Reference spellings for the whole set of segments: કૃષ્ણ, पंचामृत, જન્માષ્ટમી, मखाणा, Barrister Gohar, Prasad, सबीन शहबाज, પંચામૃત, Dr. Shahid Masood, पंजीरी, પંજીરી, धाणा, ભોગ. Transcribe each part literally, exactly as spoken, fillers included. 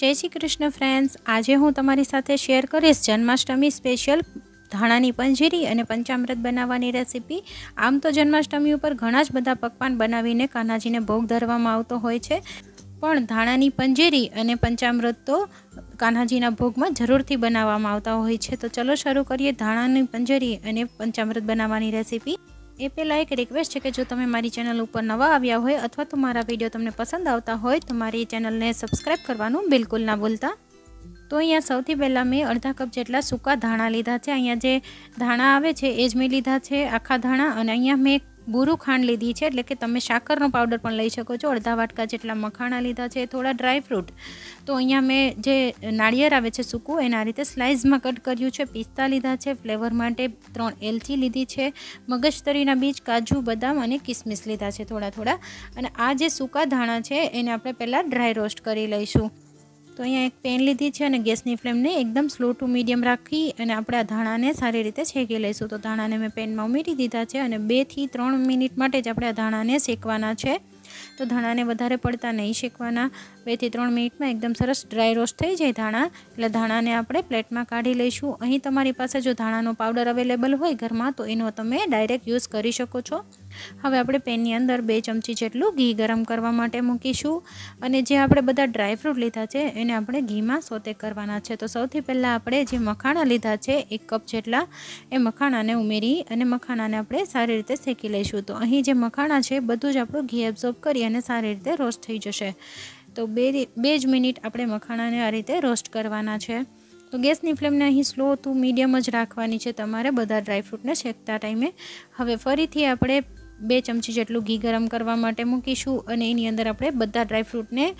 जय श्री कृष्ण फ्रेंड्स, आज हूँ तमारी साथे शेयर करीश जन्माष्टमी स्पेशल धाणानी पंजीरी और पंचामृत बनावવાની रेसिपी। आम तो जन्माष्टमी पर घणा ज बधा पकवान बनावीने कानाजी ने भोग धरवामां आवतो होय छे, पण धाणानी पंजीरी और पंचामृत तो कान्हाजी भोग में जरूर थी बनावामां आवता होय छे। तो चलो शुरू करिए धाणानी पंजीरी और पंचामृत बनावવાની रेसिपी। ए पहला एक रिक्वेस्ट है कि जो तमे मारी चैनल पर नवा आव्या होय अथवा तो मारा वीडियो तमने पसंद आवता होय तो मारी चैनल ने सब्सक्राइब करवानुं बिल्कुल ना भूलता। तो अहींया सौथी पहला मैं अर्धा कप जेटला सूका धाणा लीधा छे। अहींया जे धाणा आवे छे एज में लीधा छे आखा धाणा, अने अहींया मैं बूरू खांड लीधी छे एटले के तमे साकरनो पाउडर पण लई शको छो। अर्धा वाटका जेटला मखाणा लीधा छे, थोड़ा ड्राय फ्रूट। तो अहींया मैं जे नारियर आवे छे सूकू एना रीते स्लाइस में कट कर्यु छे। पिस्ता लीधा छे, फ्लेवर माटे त्रण एलची लीधी छे, मगजतरीना बीज, काजू, बदाम अने किसमिस लीधा छे थोड़ा थोड़ा। अने आ जे सूका धाणा छे एने आपणे पहेला ड्राय रोस्ट करी लईशुं। तो अहींया एक पेन लीधी छे अने गैसनी फ्लेम ने एकदम स्लो टू मीडियम राखी अने आपणे आ धाणाने सारी रीते शेकी लईशुं। तो धाणाने मैं पेन में उमेरी दीधा छे अने बे थी त्रण मिनिट माटे ज आपणे आ धाणाने शेकवाना छे। तो धाणाने वधारे पड़ता नहीं शेकवाना, बे थी त्रण मिनिट में एकदम सरस ड्राय रोस्ट थई जाय धाणा एटले धाणाने आपणे प्लेट में काढी लईशुं। अहीं तमारी पासे जो धाणानो पाउडर अवेलेबल होय घरमां तो एनो तमे डायरेक्ट यूज करी शको छो। हवे आपणे पेननी अंदर बे चमची जेटलुं घी गरम करवा माटे मूकीशुं अने जे आपणे बधा ड्राय फ्रूट लीधा छे एने आपणे घीमां सोते करवाना छे। तो सौथी पहेला आपणे जे मखाणा लीधा छे एक कप जेटला ए मखाणाने उमेरी अने मखाणाने आपणे सारी रीते शेकी लईशुं। तो अहीं जे मखाणा छे बधुं ज आपणुं घी एब्सोर्ब करी अने सारी रीते रोस्ट थई जशे। तो बे बे ज मिनिट आपणे मखाणाने आ रीते रोस्ट करवाना छे। तो गैसनी फ्लेमने अहीं स्लो टू मीडियम ज राखवानी छे तमारे बधा ड्राय फ्रूटने शेकता टाइमे। हवे फरीथी आपणे बे चमची जेटलू घी गरम करवा माटे मूकीशुं अने एनी अंदर आपणे बधा ड्राय फ्रूटने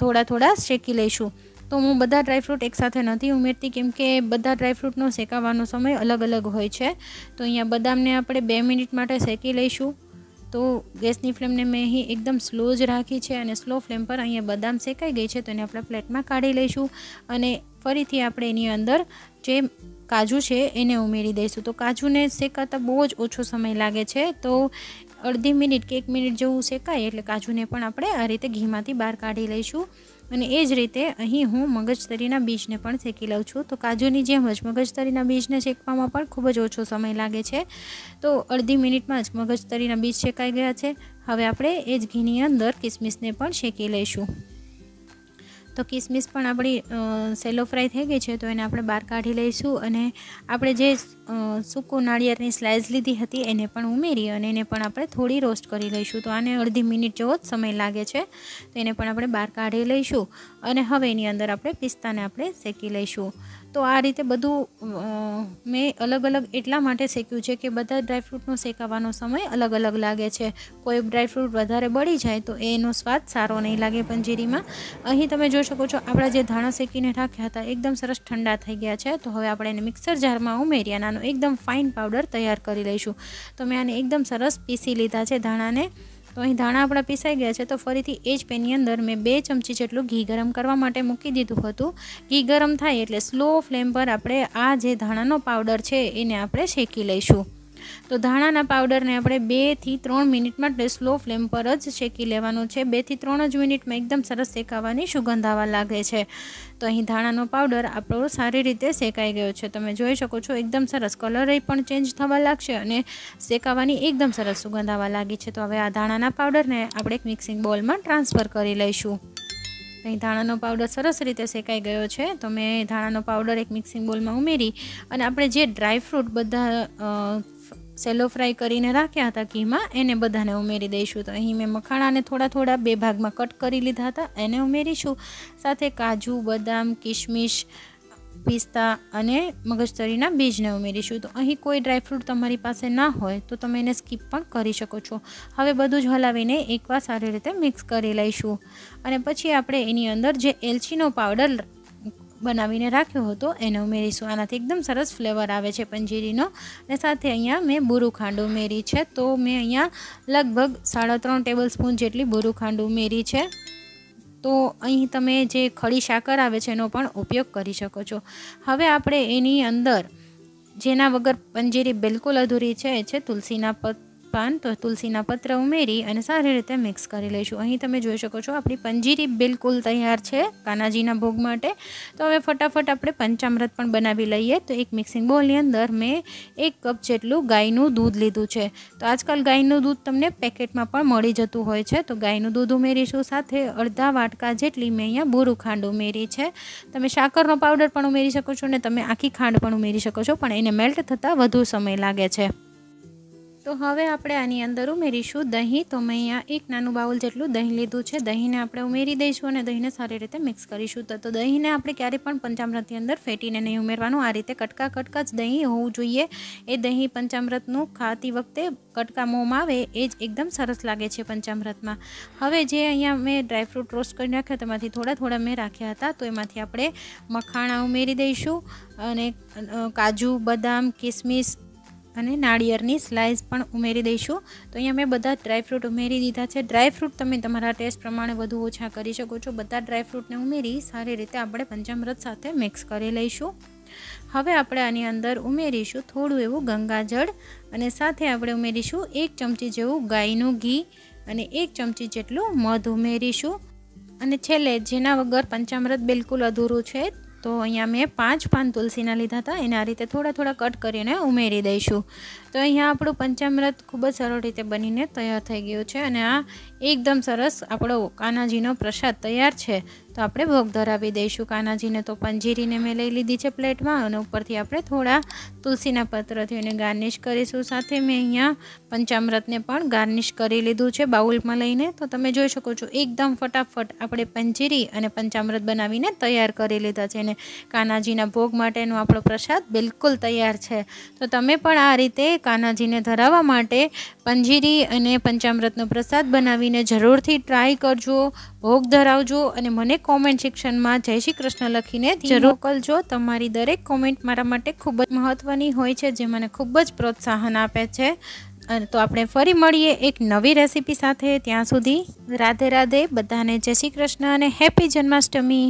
थोड़ा थोड़ा शेकी लईशुं। तो हूँ बधा ड्राय फ्रूट एक साथे नथी उमेरती केम के बधा ड्राय फ्रूटनो शेकावानो समय अलग अलग होय छे। तो अहींया बदामने आपणे बे मिनिट माटे शेकी लईशुं। तो गैसनी फ्लेमने मैं अहीं एकदम स्लो ज राखी छे अने स्लो फ्लेम पर अहींया बदाम शेकाई गई छे तो एने आपणे प्लेटमां काढी लईशुं अने फरीथी आपणे एनी अंदर जे काजू छे एने उमेरी दईशुं। तो काजूने शेकाता बहू ज ओछो समय लागे छे, तो अर्धी मिनिट के एक मिनिट जेवुं शेकाय एटले काजूने पण आपणे आ रीते घीमांथी बहार काढी लईशुं। अने ए ज रीते अहीं हूँ मगजतरीना बीजने पण शेकी लउं छुं। तो काजूनी जेम ज मगजतरीना बीजने शेकवामां पण खूब ज ओछो समय लागे छे। तो अर्धी मिनिटमां ज मगजतरीना बीज शेकाई गया छे। हवे आपणे ए ज घीनी अंदर किसमिसने पण शेकी लईशुं। तो किसमिस पण आपणी सेलो फ्राई थई गई छे तो एने आपणे बहार काढी लईशुं अने आपणे जे सूको नारियेळनी स्लाइस लीधी हती एने पण उमेरी अने एने पण आपणे थोड़ी रोस्ट करी लईशुं। तो आने अर्धी मिनिट जेवो ज समय लागे छे तो एने पण आपणे बहार काढी लईशुं अने हवे एनी अंदर आपणे पिस्ताने आपणे शेकी लईशुं। तो आ रीते बधुं मैं अलग अलग एटला माटे शेक्युं छे के बधा ड्रायफ्रूटनो शेकावानो समय अलग अलग लागे छे। कोई ड्रायफ्रूट वधारे बળી जाय तो एनो स्वाद सारो नहीं लागे पंजीरीमां। अहीं तमे जो શકો છો આપણા જે ધાણા શેકીને રાખ્યા હતા એકદમ સરસ ઠંડા થઈ ગયા છે। તો હવે આપણે એને મિક્સર જારમાં ઉમેરી આનો એકદમ ફાઇન પાવડર તૈયાર કરી લઈશું। તો મેં આને એકદમ સરસ પીસી લીધા છે ધાણાને। तो अहीं धाणा आपणा पीसाई गया है। तो फरीथी ए ज पेननी अंदर मैं बे चमची जेटलुं घी गरम करवा माटे मूकी दीधुं हतुं। घी गरम थाय एटले स्लो फ्लेम पर आपणे आ जे धाणानो पाउडर छे एने आपणे शेकी लईशुं। तो धाणाना पाउडरने आपणे बे थी त्रण मिनिट माटे स्लो फ्लेम पर ज शेकी लेवानो छे। बे थी त्रण ज मिनिटमां एकदम सरस शेकावानी सुगंध आवा लागे छे। तो अहीं धाणानो पाउडर आपणो सारी रीते शेकाई गयो छे। तमे जोई शको छो एकदम सरस कलर पण चेन्ज थवा लागशे अने शेकावानी एकदम सरस सुगंध आवा लागी छे। तो हवे आ धाणाना पाउडरने आपणे एक मिक्सिंग बाउलमां ट्रांसफर करी लईशुं। અહીં ધાણાનો પાવડર સરસ રીતે શેકાઈ ગયો છે। તો મેં ધાણાનો પાવડર એક મિક્સિંગ બોલમાં ઉમેરી અને આપણે જે ડ્રાય ફ્રૂટ બધા સેલો ફ્રાય કરીને રાખ્યા હતા ઘીમાં એને બધાને ઉમેરી દઈશું। તો અહીં મેં મખાણાને થોડા થોડા બે ભાગમાં કટ કરી લીધા હતા એને ઉમેરીશું, સાથે કાજુ, બદામ, કિશમિશ, પિસ્તા અને મગજતરીના બીજને ઉમેરીશું। તો અહીં કોઈ ડ્રાય ફ્રૂટ તમારી પાસે ના હોય તો તમે એને સ્કીપ પણ કરી શકો છો। હવે બધું જ હલાવીને એકવાર સારી રીતે મિક્સ કરી લઈશું અને પછી આપણે એની અંદર જે એલચીનો પાવડર બનાવીને રાખ્યો હતો એને ઉમેરીશું। આનાથી એકદમ સરસ ફ્લેવર આવે છે પંજીરીનો। અને સાથે અહીંયા મેં બૂરું ખાંડ ઉમેરી છે। તો મેં અહીંયા લગભગ સાડા ત્રણ ટેબલ સ્પૂન જેટલી બૂરું ખાંડ ઉમેરી છે। તો અહીં તમે જે ખડી સાકર આવે છે એનો પણ ઉપયોગ કરી શકો છો। હવે આપણે એની અંદર જેના વગર પંજીરી બિલકુલ અધૂરી છે એ છે તુલસીના પત पान तो तुलसीना पत्र उमेरी और सारी रीते मिक्स कर लैसू। अहीं तमे जोई शको छो आपणी पंजीरी बिलकुल तैयार है कानाजीना भोग माटे। तो हवे फटाफट आपणे पंचामृत पण बनावी लईए। तो एक मिक्सिंग बाउलनी अंदर मैं एक कप जेटलुं गायनुं दूध लीधुं छे। तो आजकल गायनुं दूध तमने पेकेटमां पण मळी जतुं होय छे। तो गायनुं दूध उमेरीशुं, साथे अर्धा वाटका जेटली मैं अहींया बोरू खांड उमेरी छे। तमे साकरनो पाउडर पण उमेरी शको छो ने तमे आखी खांड पण उमेरी शको छो, पण एने मेल्ट थता वधु समय लागे छे। तो हवे आपणे आनी अंदर उमेरीशुं दही। तो मैं अहींया एक नानुं बाउल जेटलुं दही लीधुं छे। दहीने आपणे उमेरी दईशुं अने दहीने सारी रीते मिक्स करीशुं। तो दहीने आपणे क्यारे पण पंचामृतनी अंदर फेटीने नहीं उमेरवानुं। आ रीते कटका कटका ज दही होवुं जोईए। ए दही पंचामृतनुं खाती वखते कटका मोमां आवे ए ज एकदम सरस लागे छे पंचामृतमां। हवे जे अहींया मैं ड्रायफ्रूट रोस्ट करीने राख्या तेमांथी थोड़ा थोड़ा मैं राख्या हता। तो एमांथी आपणे मखाणा उमेरी दईशुं अने काजू, बदाम, किशमिश अने नारियेळनी स्लाइस पण उमेरी दईशुं। तो अहींया मैं बधा ड्रायफ्रूट उमेरी दीधा छे। ड्रायफ्रूट तमे तमारा टेस्ट प्रमाणे वधु ओछा करी शको छो। बधा ड्रायफ्रूटने उमेरी सारी रीते आपणे पंचामृत साथे मिक्स करी लईशुं। हवे आपणे आनी अंदर उमेरीशुं थोडुं एवुं गंगाजळ अने साथे आपणे उमेरीशुं एक चमची जेवुं गायनुं घी अने एक चमची जेटलुं मध उमेरीशुं। अने छेल्ले जेना वगर पंचामृत बिलकुल अधूरुं छे तो अहींया मैं पांच पान तुलसीना लीधा था एने आ रीते थोड़ा थोड़ा कट करीने उमेरी दईशुं। तो अहींया आपणुं पंचामृत खूब ज सरळ रीते बनीने तैयार थई गयुं छे अने आ एकदम सरस आपणो कानाजीनो प्रसाद तैयार छे। तो आपणे भोग धरावी दईशुं कानाजीने। तो पंजीरीने मैं लई लीधी छे प्लेटमां अने उपरथी आपणे थोड़ा तुलसीना पत्रथी एने गार्निश करीशुं। साथे मैं अहींया पंचामृतने पण गार्निश करी लीधुं छे बाउलमां लईने। तो तमे जोई शको छो एकदम फटाफट आपणे पंजीरी अने पंचामृत बनावीने तैयार करी लीधा छे। कानाजीना भोग माटेनो आपणो प्रसाद बिलकुल तैयार छे। तो तमे पण आ रीते कानाजीने धरावा माटे पंजीरी अने पंचामृतनो प्रसाद बनावीने जरूरथी ट्राय करजो, भोग धरावजो अने मने कॉमेंट सेक्शनमां जय श्री कृष्ण लखीने जरूर मोकलजो। तमारी दरेक कॉमेंट मारा माटे खूब ज महत्वनी होय छे जे मने खूब ज प्रोत्साहन आपे छे। तो आपणे फरी मळीए एक नवी रेसिपी साथे। त्यां सुधी राधे राधे, बधाने जय श्री कृष्ण अने हेपी जन्माष्टमी।